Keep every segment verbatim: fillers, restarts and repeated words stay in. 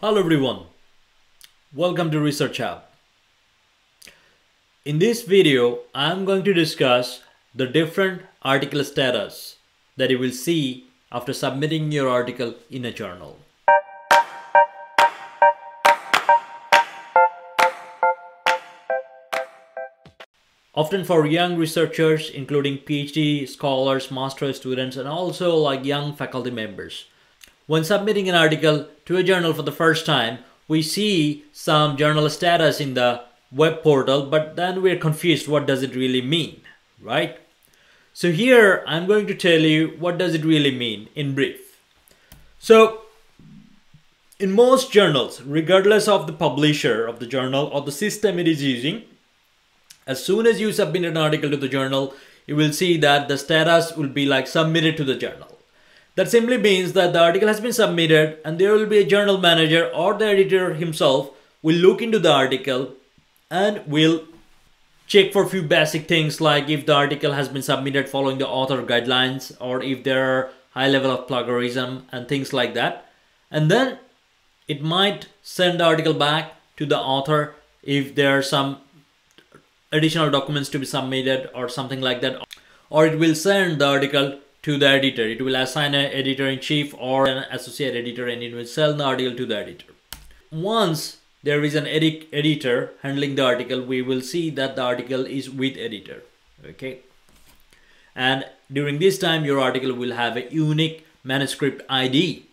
Hello everyone, welcome to Research Hub. In this video, I am going to discuss the different article status that you will see after submitting your article in a journal. Often for young researchers, including PhD scholars, master's students, and also like young faculty members, when submitting an article to a journal for the first time, we see some journal status in the web portal, but then we're confused. What does it really mean, right? So here I'm going to tell you what does it really mean in brief. So in most journals, regardless of the publisher of the journal or the system it is using, as soon as you submit an article to the journal, you will see that the status will be like submitted to the journal. That simply means that the article has been submitted and there will be a journal manager or the editor himself will look into the article and will check for a few basic things like if the article has been submitted following the author guidelines or if there are high level of plagiarism and things like that. And then it might send the article back to the author if there are some additional documents to be submitted or something like that. Or it will send the article to the editor. It will assign an editor-in-chief or an associate editor and it will send the article to the editor. Once there is an edit editor handling the article, we will see that the article is with editor, okay? And during this time, your article will have a unique manuscript I D.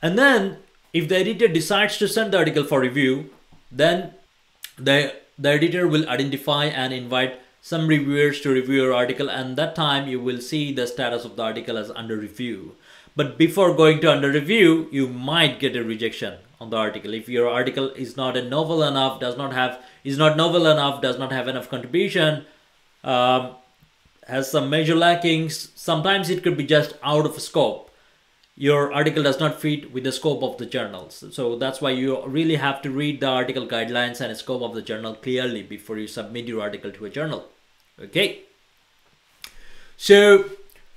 And then if the editor decides to send the article for review, then the, the editor will identify and invite some reviewers to review your article, and that time you will see the status of the article as under review. But before going to under review, you might get a rejection on the article. If your article is not a novel enough, does not have, is not novel enough, does not have enough contribution, um, has some major lackings, sometimes it could be just out of scope. Your article does not fit with the scope of the journals. So that's why you really have to read the article guidelines and the scope of the journal clearly before you submit your article to a journal. Okay. So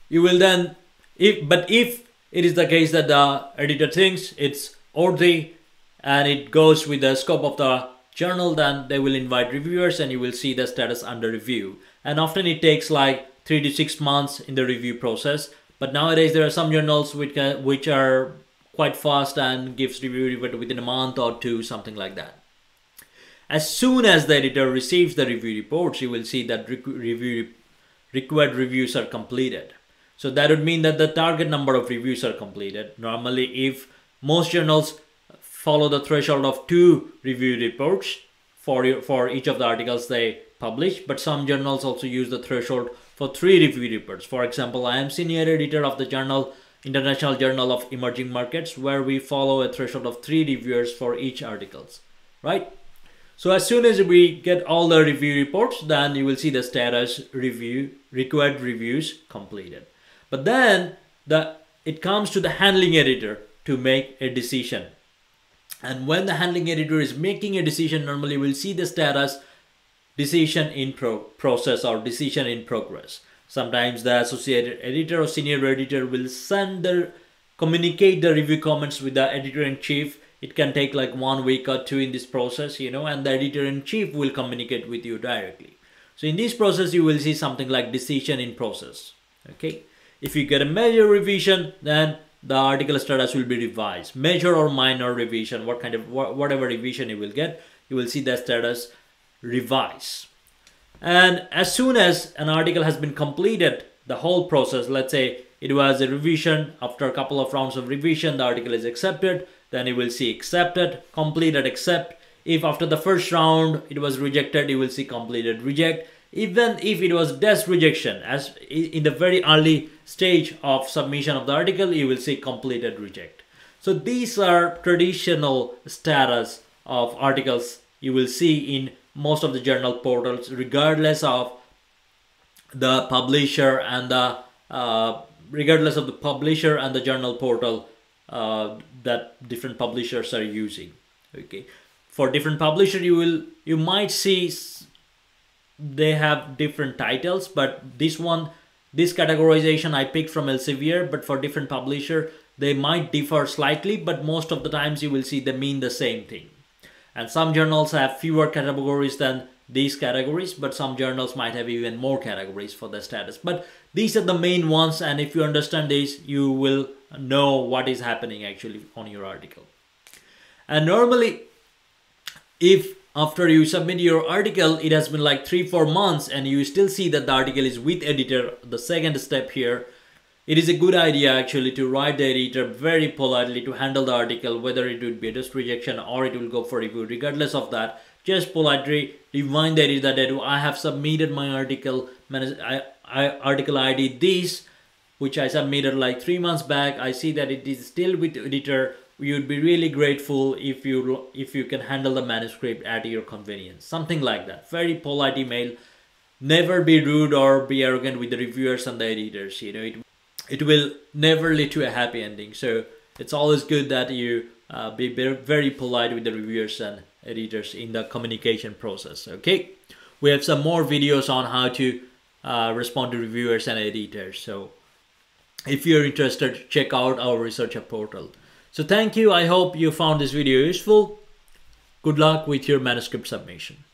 you will then, if, but if it is the case that the editor thinks it's worthy and it goes with the scope of the journal, then they will invite reviewers and you will see the status under review. And often it takes like three to six months in the review process. But nowadays there are some journals which, can, which are quite fast and gives review within a month or two, something like that. As soon as the editor receives the review reports, you will see that review, required reviews are completed. So that would mean that the target number of reviews are completed. Normally, if most journals follow the threshold of two review reports for, your, for each of the articles they publish, but some journals also use the threshold for three review reports. For example, I am senior editor of the journal, International Journal of Emerging Markets, where we follow a threshold of three reviewers for each articles, right? So as soon as we get all the review reports, then you will see the status review, required reviews completed. But then the, it comes to the handling editor to make a decision. And when the handling editor is making a decision, normally we'll see the status decision in pro process or decision in progress. Sometimes the associate editor or senior editor will send the, communicate the review comments with the editor-in-chief. It can take like one week or two in this process, you know, and the editor-in-chief will communicate with you directly. So in this process, you will see something like decision in process, okay? If you get a major revision, then the article status will be revised. Major or minor revision, what kind of, wh whatever revision you will get, you will see the status revised. And as soon as an article has been completed, the whole process, let's say it was a revision, after a couple of rounds of revision, the article is accepted. Then you will see accepted, completed, accept. If after the first round it was rejected, you will see completed, reject. Even if it was desk rejection, as in the very early stage of submission of the article, you will see completed, reject. So these are traditional status of articles you will see in most of the journal portals, regardless of the publisher and the uh, regardless of the publisher and the journal portal Uh, that different publishers are using. Okay, for different publisher, you will you might see they have different titles, but this one, this categorization I picked from Elsevier. But for different publisher, They might differ slightly, but most of the times you will see they mean the same thing. And some journals have fewer categories than these categories, but some journals might have even more categories for their status. But these are the main ones, and if you understand these, you will know what is happening actually on your article. And normally, if after you submit your article, it has been like three, four months, and you still see that the article is with editor, the second step here, it is a good idea actually to write the editor very politely to handle the article, whether it would be a just rejection or it will go for review. Regardless of that, just politely remind the editor that I have submitted my article, I, I, article I D this, which I submitted like three months back. I see that it is still with the editor. We would be really grateful if you if you can handle the manuscript at your convenience. Something like that. Very polite email. Never be rude or be arrogant with the reviewers and the editors. You know, it it will never lead to a happy ending. So it's always good that you uh, be very polite with the reviewers and editors in the communication process. Okay, we have some more videos on how to uh, respond to reviewers and editors. So if you're interested, check out our Research Hub portal. So thank you. I hope you found this video useful. Good luck with your manuscript submission.